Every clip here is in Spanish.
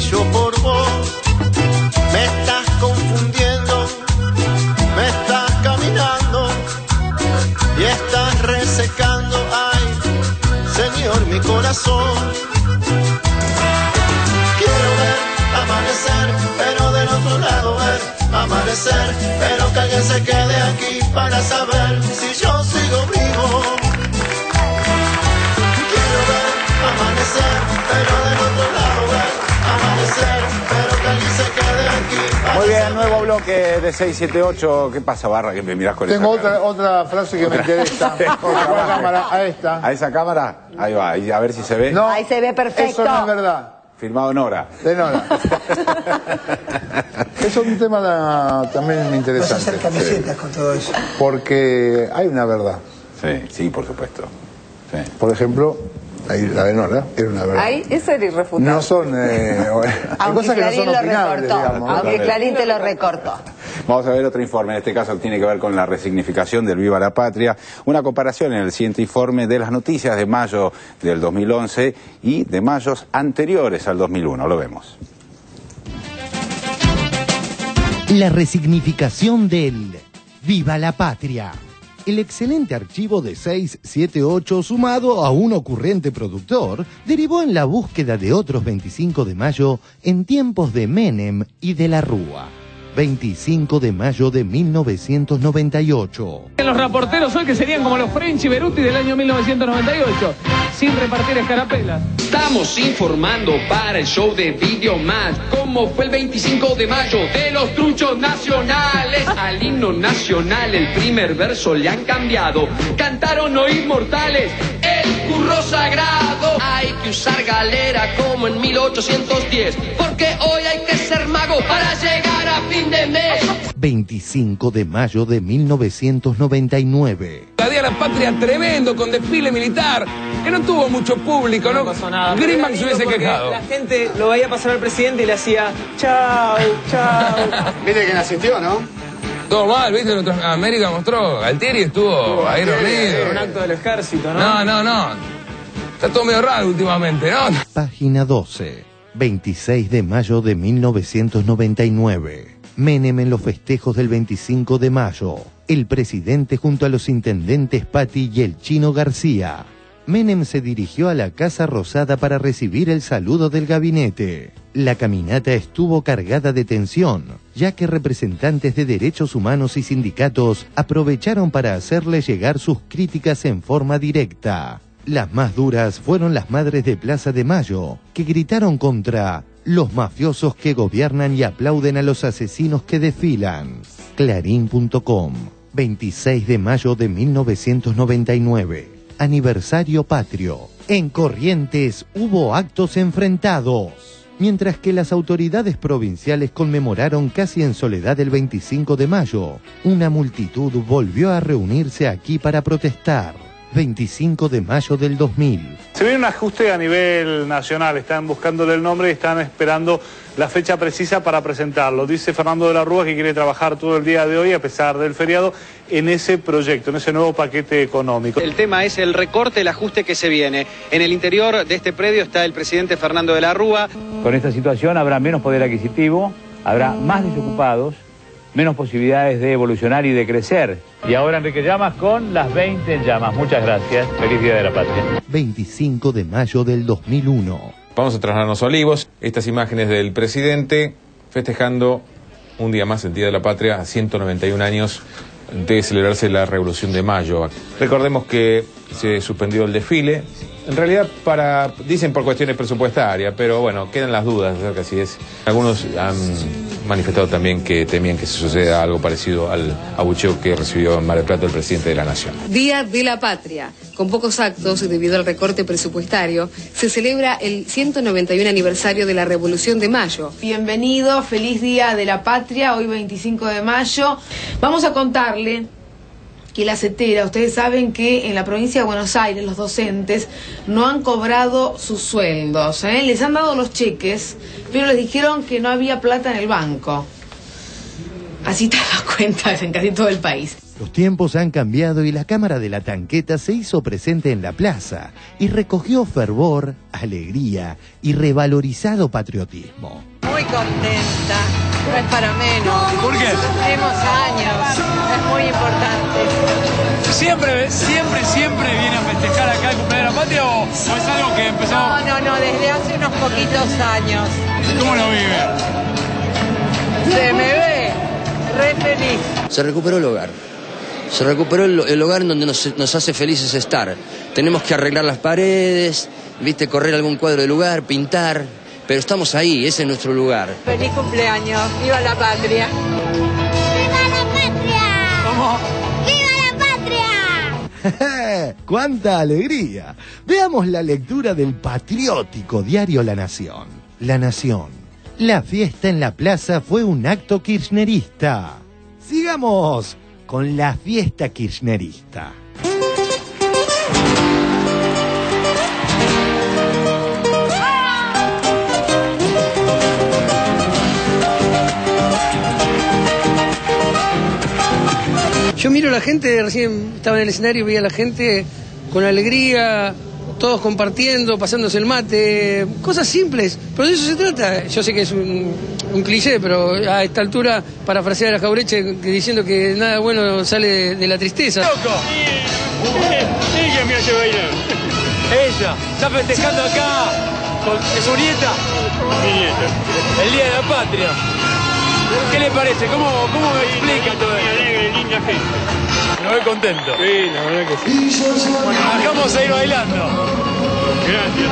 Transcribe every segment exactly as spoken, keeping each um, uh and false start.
y yo por vos. Me estás confundiendo, me estás caminando y estás resecando, ay, Señor, mi corazón. Quiero ver amanecer, pero del otro lado ver amanecer, pero que alguien se quede aquí para saber si yo sigo vivo. Quiero ver amanecer, pero del otro lado ver amanecer, pero que alguien se quede aquí para... Muy bien, nuevo bloque de seis siete ocho. ¿Qué pasa, Barra, que me mirás con... Tengo esa... Tengo otra, otra frase que... ¿Otra? Me interesa. ¿A cámara? A esta. ¿A esa cámara? Ahí va, y a ver si se ve. No, ahí se ve perfecto. Eso no es verdad. Firmado Nora. De Nora. Es un tema la, también interesante. Vas a hacer camisetas, sí, con todo eso. Porque hay una verdad. Sí, sí, por supuesto. Sí. Por ejemplo, la de Nora era una verdad. Ahí, eso era irrefutable. No son... Eh, hay cosas que no son opinables, digamos. Aunque Clarín te lo recortó. Vamos a ver otro informe, en este caso tiene que ver con la resignificación del Viva la Patria. Una comparación en el siguiente informe de las noticias de mayo del dos mil once y de mayos anteriores al dos mil uno. Lo vemos. La resignificación del Viva la Patria. El excelente archivo de seis siete ocho sumado a un ocurrente productor derivó en la búsqueda de otros veinticinco de mayo en tiempos de Menem y de la Rúa. veinticinco de mayo de mil novecientos noventa y ocho. Los reporteros hoy que serían como los French y Beruti del año mil novecientos noventa y ocho, sin repartir escarapelas. Estamos informando para el show de Video Más cómo fue el veinticinco de mayo de los truchos nacionales. Al himno nacional el primer verso le han cambiado. Cantaron hoy mortales el curro sagrado. Hay que usar galera como en mil ochocientos diez, porque hoy hay que ser mago para llegar a fin de mes. veinticinco de mayo de mil novecientos noventa y nueve. La Día de la Patria tremendo, con desfile militar, que no tuvo mucho público, ¿no? No pasó nada. Grisman se hubiese quejado. La gente lo veía pasar al presidente y le hacía chau, chau. Viste que no asistió, ¿no? Todo mal, ¿viste? América mostró, Galtieri estuvo ahí reunido. Un acto del ejército, ¿no? No, no, no. Está todo medio raro últimamente, ¿no? Página doce. veintiséis de mayo de mil novecientos noventa y nueve. Menem en los festejos del veinticinco de mayo. El presidente junto a los intendentes Patti y el Chino García. Menem se dirigió a la Casa Rosada para recibir el saludo del gabinete. La caminata estuvo cargada de tensión, ya que representantes de derechos humanos y sindicatos aprovecharon para hacerle llegar sus críticas en forma directa. Las más duras fueron las madres de Plaza de Mayo, que gritaron contra los mafiosos que gobiernan y aplauden a los asesinos que desfilan. Clarín punto com. veintiséis de mayo de mil novecientos noventa y nueve. Aniversario patrio. En Corrientes hubo actos enfrentados. Mientras que las autoridades provinciales conmemoraron casi en soledad el veinticinco de mayo, una multitud volvió a reunirse aquí para protestar. veinticinco de mayo del dos mil. Se viene un ajuste a nivel nacional, están buscándole el nombre y están esperando la fecha precisa para presentarlo. Dice Fernando de la Rúa que quiere trabajar todo el día de hoy, a pesar del feriado, en ese proyecto, en ese nuevo paquete económico. El tema es el recorte, el ajuste que se viene. En el interior de este predio está el presidente Fernando de la Rúa. Con esta situación habrá menos poder adquisitivo, habrá más desocupados, menos posibilidades de evolucionar y de crecer. Y ahora Enrique Llamas con las veinte en llamas. Muchas gracias. Feliz Día de la Patria. veinticinco de mayo del dos mil uno. Vamos a trasladarnos a Olivos. Estas imágenes del presidente festejando un día más el Día de la Patria, a ciento noventa y un años de celebrarse la Revolución de Mayo. Recordemos que se suspendió el desfile. En realidad, para dicen por cuestiones presupuestarias, pero bueno, quedan las dudas acerca de si es. Algunos han manifestado también que temían que se suceda algo parecido al abucheo que recibió en Mar del Plata el presidente de la Nación. Día de la Patria. Con pocos actos, debido al recorte presupuestario, se celebra el ciento noventa y un aniversario de la Revolución de Mayo. Bienvenido, feliz Día de la Patria, hoy veinticinco de mayo. Vamos a contarle... que la CETERA, ustedes saben que en la provincia de Buenos Aires los docentes no han cobrado sus sueldos, ¿eh? Les han dado los cheques, pero les dijeron que no había plata en el banco. Así están las cuentas en casi todo el país. Los tiempos han cambiado y la Cámara de la Tanqueta se hizo presente en la plaza y recogió fervor, alegría y revalorizado patriotismo. Muy contenta, no es para menos. ¿Por qué? Tenemos años, es muy importante. ¿Siempre, siempre, siempre viene a festejar acá el cumpleaños de la patria o es algo que empezamos? No, no, no, desde hace unos poquitos años. ¿Cómo lo vive? Se me ve re feliz. Se recuperó el hogar. Se recuperó el, el hogar en donde nos, nos hace felices estar. Tenemos que arreglar las paredes, viste, correr algún cuadro de lugar, pintar, pero estamos ahí, ese es nuestro lugar. Feliz cumpleaños, viva la patria. ¡Viva la patria! ¿Cómo? ¡Viva la patria! ¡Cuánta alegría! Veamos la lectura del patriótico diario La Nación. La Nación. La fiesta en la plaza fue un acto kirchnerista. Sigamos con la fiesta kirchnerista. Yo miro a la gente, recién estaba en el escenario y veía a la gente con alegría, todos compartiendo, pasándose el mate, cosas simples, pero de eso se trata. Yo sé que es un, un cliché, pero a esta altura, parafrasear a Jaureche diciendo que nada bueno sale de, de la tristeza. ¡Loco! ¡Sí, que me hace bailar! Ella está festejando acá con su nieta. Mi nieta. El Día de la Patria. ¿Qué le parece? ¿Cómo, cómo me explica todo esto? Alegre, linda gente. Me voy contento. Sí, la verdad que sí. Bueno, bajamos a ir bailando. Gracias.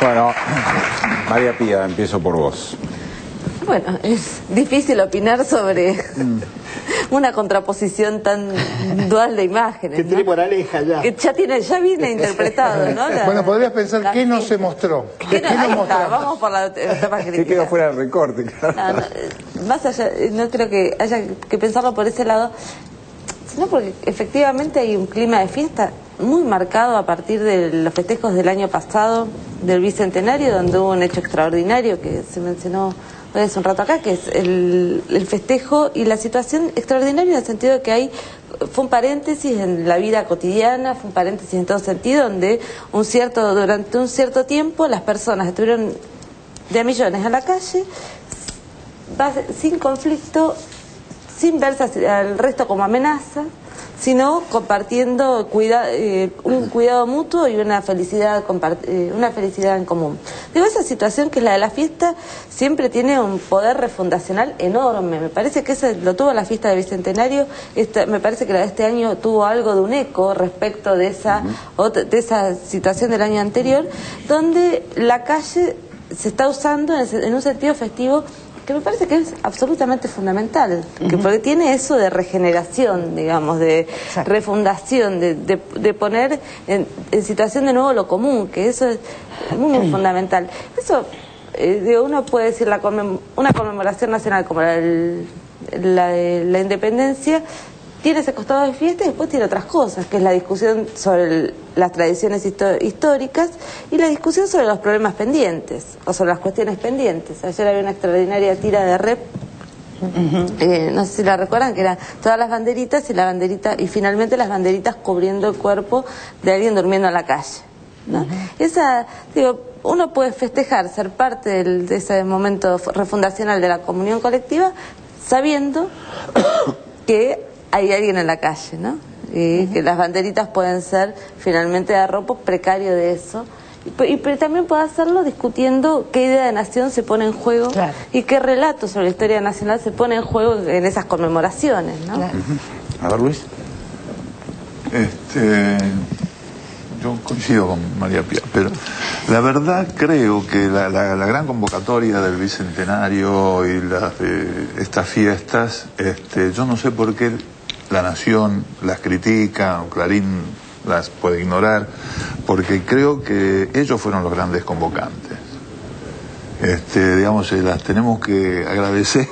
Bueno, María Pía, empiezo por vos. Bueno, es difícil opinar sobre una contraposición tan dual de imágenes, ¿no? Que tiene por Aleja ya. Que ya tiene, ya viene interpretado, ¿no? La, bueno, podrías pensar la, qué no se mostró. ¿Qué no, ahí está, vamos por la etapa crítica. Que quedó fuera del recorte, claro. No, no, más allá, no creo que haya que pensarlo por ese lado, sino porque efectivamente hay un clima de fiesta muy marcado a partir de los festejos del año pasado, del Bicentenario, donde hubo un hecho extraordinario que se mencionó hace un rato acá, que es el, el festejo y la situación extraordinaria en el sentido de que hay, fue un paréntesis en la vida cotidiana, fue un paréntesis en todo sentido, donde un cierto durante un cierto tiempo las personas estuvieron de a millones a la calle, sin conflicto, sin verse al resto como amenaza, sino compartiendo cuida, eh, un cuidado mutuo y una felicidad eh, una felicidad en común. Digo, esa situación que es la de la fiesta siempre tiene un poder refundacional enorme. Me parece que eso lo tuvo la fiesta del Bicentenario. Esta, me parece que la de este año tuvo algo de un eco respecto de esa, de esa situación del año anterior, donde la calle se está usando en un sentido festivo que me parece que es absolutamente fundamental, uh-huh. que porque tiene eso de regeneración, digamos, de Exacto. refundación, de, de, de poner en, en situación de nuevo lo común, que eso es muy, muy fundamental. Eso, eh, digo, uno puede decir la conmem- una conmemoración nacional como la, el, la de la independencia, tiene ese costado de fiesta y después tiene otras cosas, que es la discusión sobre el, las tradiciones histo- históricas y la discusión sobre los problemas pendientes, o sobre las cuestiones pendientes. Ayer había una extraordinaria tira de rep, uh-huh. eh, no sé si la recuerdan, que eran todas las banderitas y la banderita y finalmente las banderitas cubriendo el cuerpo de alguien durmiendo en la calle, ¿no? Uh-huh. Esa, digo, uno puede festejar, ser parte del, de ese momento refundacional de la comunión colectiva, sabiendo que hay alguien en la calle, ¿no? Y uh-huh. que las banderitas pueden ser finalmente de arropo precario de eso. Y, y pero también puede hacerlo discutiendo qué idea de nación se pone en juego claro. y qué relato sobre la historia nacional se pone en juego en esas conmemoraciones, ¿no? Claro. Uh-huh. A ver, Luis. Este, yo coincido con María Pía, pero la verdad creo que la, la, la gran convocatoria del Bicentenario y las, eh, estas fiestas, este, yo no sé por qué La Nación las critica, o Clarín las puede ignorar, porque creo que ellos fueron los grandes convocantes. Este, digamos, se las tenemos que agradecer,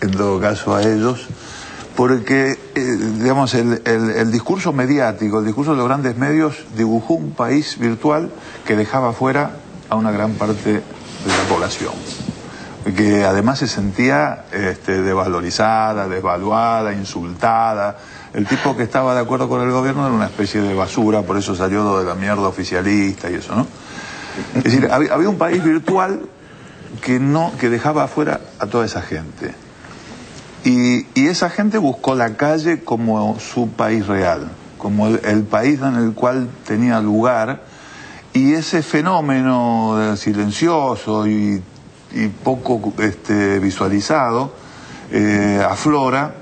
en todo caso, a ellos, porque, eh, digamos, el, el, el discurso mediático, el discurso de los grandes medios, dibujó un país virtual que dejaba fuera a una gran parte de la población, que además se sentía este, desvalorizada, desvaluada, insultada. El tipo que estaba de acuerdo con el gobierno era una especie de basura, por eso salió de la mierda oficialista y eso, ¿no? Es decir, había, había un país virtual que, no, que dejaba afuera a toda esa gente. Y, y esa gente buscó la calle como su país real, como el, el país en el cual tenía lugar, y ese fenómeno silencioso y, y poco este, visualizado eh, aflora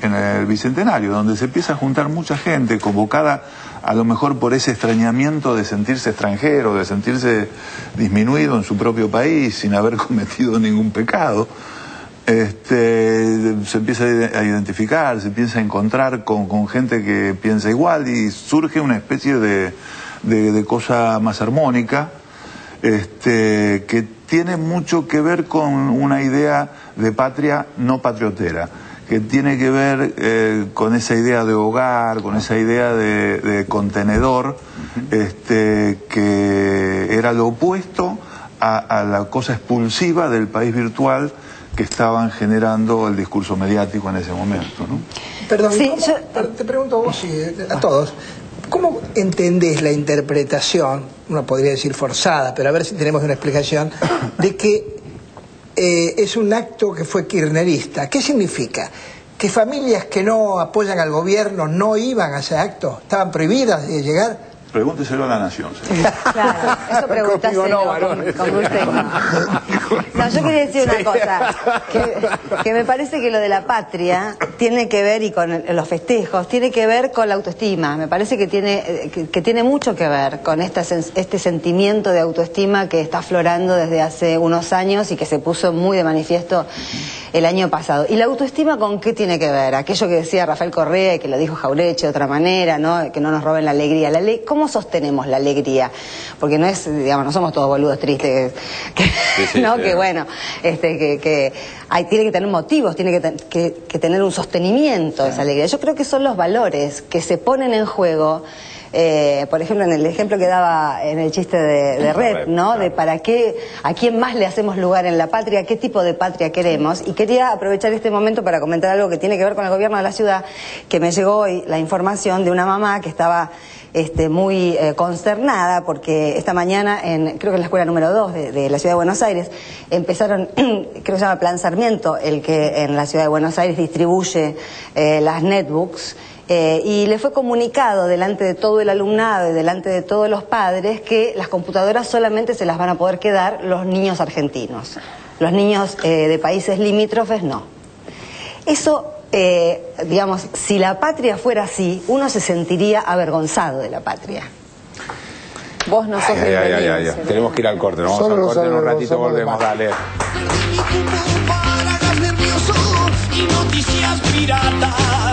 en el Bicentenario, donde se empieza a juntar mucha gente convocada a lo mejor por ese extrañamiento de sentirse extranjero, de sentirse disminuido en su propio país sin haber cometido ningún pecado. Este, se empieza a identificar, se empieza a encontrar con, con gente que piensa igual y surge una especie de, de, de cosa más armónica, este, que tiene mucho que ver con una idea de patria no patriotera, que tiene que ver eh, con esa idea de hogar, con esa idea de, de contenedor, este, que era lo opuesto a, a la cosa expulsiva del país virtual que estaban generando el discurso mediático en ese momento, ¿no? Perdón, sí, yo... te pregunto a vos y a todos, ¿cómo entendés la interpretación, uno podría decir forzada, pero a ver si tenemos una explicación, de que eh, es un acto que fue kirchnerista? ¿Qué significa? ¿Que familias que no apoyan al gobierno no iban a ese acto? ¿Estaban prohibidas de llegar? Pregúnteselo a la nación, señor. Claro, eso pregúntaselo no, con, con usted. No, yo quería decir una cosa, que, que me parece que lo de la patria tiene que ver, y con el, los festejos, tiene que ver con la autoestima. Me parece que tiene, que, que tiene mucho que ver con esta, este sentimiento de autoestima que está aflorando desde hace unos años y que se puso muy de manifiesto el año pasado. ¿Y la autoestima con qué tiene que ver? Aquello que decía Rafael Correa y que lo dijo Jaureche de otra manera, ¿no? Que no nos roben la alegría. La ley, ¿cómo sostenemos la alegría? Porque no es, digamos, no somos todos boludos tristes, que, sí, sí, ¿no? Sí, que bueno, este, que, que hay, tiene que tener motivos, tiene que, que, que tener un sostenimiento, sí, esa alegría. Yo creo que son los valores que se ponen en juego, eh, por ejemplo, en el ejemplo que daba en el chiste de, de Red, ¿no? De para qué, a quién más le hacemos lugar en la patria, qué tipo de patria queremos. Y quería aprovechar este momento para comentar algo que tiene que ver con el gobierno de la ciudad, que me llegó hoy la información de una mamá que estaba... Este, muy eh, consternada porque esta mañana, en, creo que en la escuela número dos de, de la ciudad de Buenos Aires, empezaron, creo que se llama Plan Sarmiento, el que en la ciudad de Buenos Aires distribuye eh, las netbooks, eh, y le fue comunicado delante de todo el alumnado y delante de todos los padres que las computadoras solamente se las van a poder quedar los niños argentinos, los niños eh, de países limítrofes no. Eso... Eh, digamos, si la patria fuera así, uno se sentiría avergonzado de la patria. Vos no sos ay, ay, ay, ay, ay. Tenemos que ir al corte, nos vamos al corte en un ratito, volvemos, dale. Y noticias piratas.